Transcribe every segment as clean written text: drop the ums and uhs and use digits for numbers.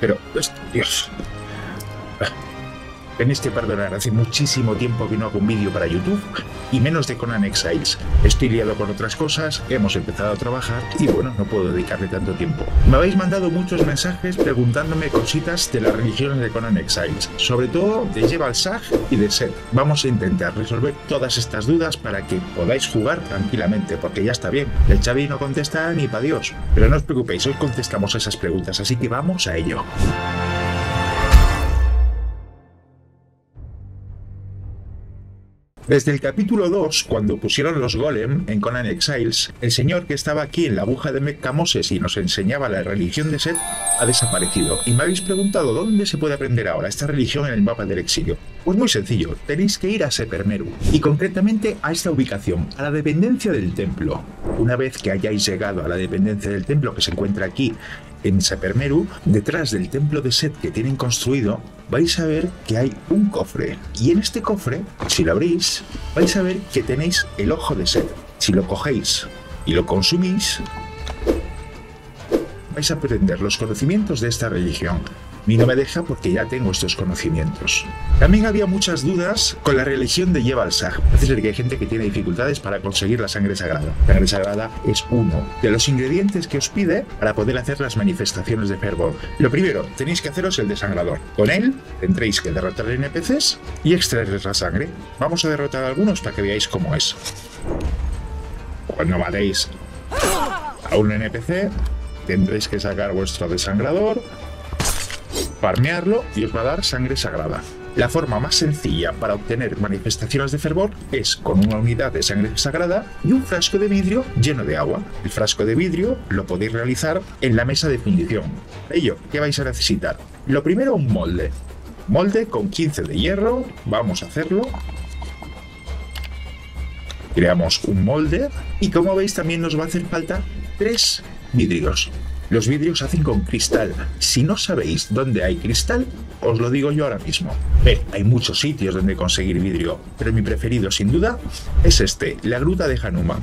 Pero, Dios, tenéis que perdonar. Hace muchísimo tiempo que no hago un vídeo para YouTube y menos de Conan Exiles. Estoy liado con otras cosas, hemos empezado a trabajar y bueno, no puedo dedicarle tanto tiempo. Me habéis mandado muchos mensajes preguntándome cositas de las religiones de Conan Exiles, sobre todo de Jhebbal-Sag y de Set. Vamos a intentar resolver todas estas dudas para que podáis jugar tranquilamente, porque ya está bien. El Xavi no contesta ni para Dios. Pero no os preocupéis, hoy contestamos esas preguntas, así que vamos a ello. Desde el capítulo 2, cuando pusieron los golem en Conan Exiles, el señor que estaba aquí en la aguja de Mecamoses y nos enseñaba la religión de Seth ha desaparecido. Y me habéis preguntado dónde se puede aprender ahora esta religión en el mapa del exilio. Pues muy sencillo, tenéis que ir a Sepermeru, y concretamente a esta ubicación, a la dependencia del templo. Una vez que hayáis llegado a la dependencia del templo que se encuentra aquí, en Sepermeru, detrás del templo de Set que tienen construido, vais a ver que hay un cofre. Y en este cofre, si lo abrís, vais a ver que tenéis el ojo de Set. Si lo cogéis y lo consumís, vais a aprender los conocimientos de esta religión. A mí no me deja porque ya tengo estos conocimientos. También había muchas dudas con la religión de Jhebbal-Sag. Parece ser que hay gente que tiene dificultades para conseguir la sangre sagrada. La sangre sagrada es uno de los ingredientes que os pide para poder hacer las manifestaciones de fervor. Lo primero, tenéis que haceros el desangrador. Con él tendréis que derrotar NPCs y extraerles la sangre. Vamos a derrotar a algunos para que veáis cómo es. Cuando matéis a un NPC, tendréis que sacar vuestro desangrador, farmearlo y os va a dar sangre sagrada. La forma más sencilla para obtener manifestaciones de fervor es con una unidad de sangre sagrada y un frasco de vidrio lleno de agua. El frasco de vidrio lo podéis realizar en la mesa de fundición. Para ello, ¿qué vais a necesitar? Lo primero, un molde. Molde con 15 de hierro. Vamos a hacerlo. Creamos un molde y como veis también nos va a hacer falta 3 vidrios. Los vidrios se hacen con cristal. Si no sabéis dónde hay cristal, os lo digo yo ahora mismo. Hay muchos sitios donde conseguir vidrio, pero mi preferido sin duda es este, la gruta de Hanuman.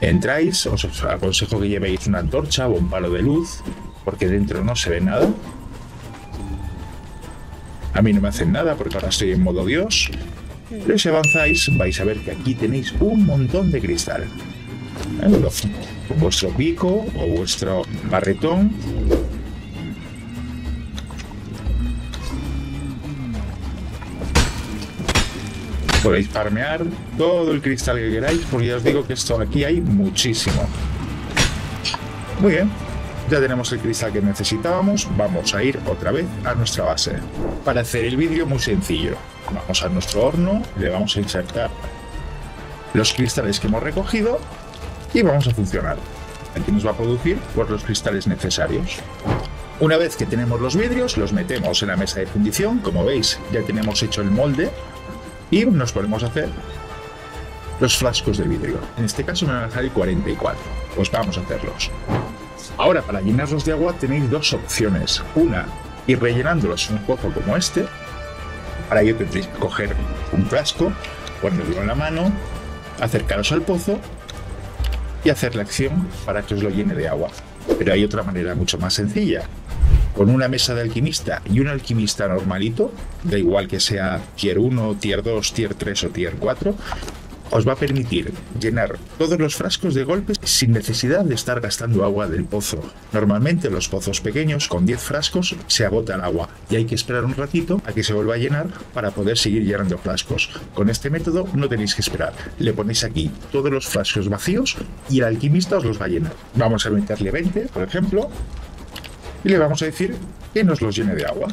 Entráis, os aconsejo que llevéis una antorcha o un palo de luz, porque dentro no se ve nada. A mí no me hacen nada porque ahora estoy en modo Dios. Pero si avanzáis vais a ver que aquí tenéis un montón de cristal. Vuestro pico o vuestro barretón. Podéis farmear todo el cristal que queráis, porque ya os digo que esto aquí hay muchísimo. Muy bien, ya tenemos el cristal que necesitábamos. Vamos a ir otra vez a nuestra base. Para hacer el vidrio muy sencillo. Vamos a nuestro horno, le vamos a insertar los cristales que hemos recogido y vamos a funcionar. Aquí nos va a producir por los cristales necesarios. Una vez que tenemos los vidrios, los metemos en la mesa de fundición. Como veis, ya tenemos hecho el molde y nos ponemos a hacer los frascos de vidrio. En este caso me van a dejar el 44. Pues vamos a hacerlos. Ahora, para llenarlos de agua tenéis dos opciones. Una, ir rellenándolos en un pozo como este. Para ello tendréis que coger un frasco, ponerlo en la mano, acercaros al pozo y hacer la acción para que os lo llene de agua. Pero hay otra manera mucho más sencilla. Con una mesa de alquimista y un alquimista normalito, da igual que sea tier 1, tier 2, tier 3 o tier 4, os va a permitir llenar todos los frascos de golpes sin necesidad de estar gastando agua del pozo. Normalmente los pozos pequeños con 10 frascos se agota el agua y hay que esperar un ratito a que se vuelva a llenar para poder seguir llenando frascos. Con este método no tenéis que esperar, le ponéis aquí todos los frascos vacíos y el alquimista os los va a llenar. Vamos a meterle 20, por ejemplo, y le vamos a decir que nos los llene de agua.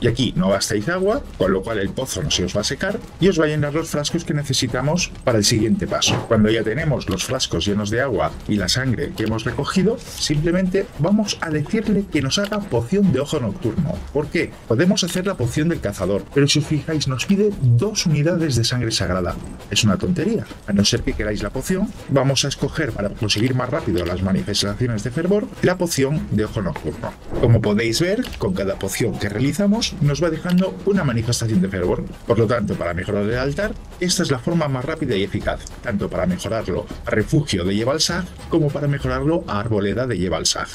Y aquí no gastáis agua, con lo cual el pozo no se os va a secar y os va a llenar los frascos que necesitamos para el siguiente paso. Cuando ya tenemos los frascos llenos de agua y la sangre que hemos recogido, simplemente vamos a decirle que nos haga poción de ojo nocturno. ¿Por qué? Podemos hacer la poción del cazador, pero si os fijáis nos pide 2 unidades de sangre sagrada. Es una tontería. A no ser que queráis la poción, vamos a escoger para conseguir más rápido las manifestaciones de fervor la poción de ojo nocturno. Como podéis ver, con cada poción que realizamos menos nos va dejando una manifestación de fervor. Por lo tanto, para mejorar el altar, esta es la forma más rápida y eficaz, tanto para mejorarlo a refugio de Jhebbal-Sag como para mejorarlo a arboleda de Jhebbal-Sag.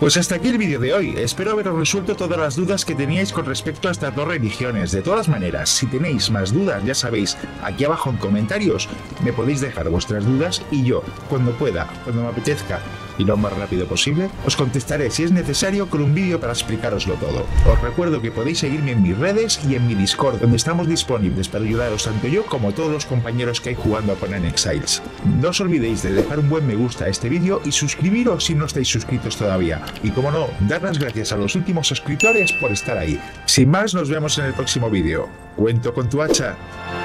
Pues hasta aquí el vídeo de hoy, espero haberos resuelto todas las dudas que teníais con respecto a estas dos religiones. De todas maneras, si tenéis más dudas, ya sabéis, aquí abajo en comentarios me podéis dejar vuestras dudas y yo, cuando pueda, cuando me apetezca y lo más rápido posible, os contestaré si es necesario con un vídeo para explicaroslo todo. Os recuerdo que podéis seguirme en mis redes y en mi Discord, donde estamos disponibles para ayudaros tanto yo como todos los compañeros que hay jugando a Conan Exiles. No os olvidéis de dejar un buen me gusta a este vídeo y suscribiros si no estáis suscritos todavía. Y como no, dar las gracias a los últimos suscriptores por estar ahí. Sin más, nos vemos en el próximo vídeo. ¡Cuento con tu hacha!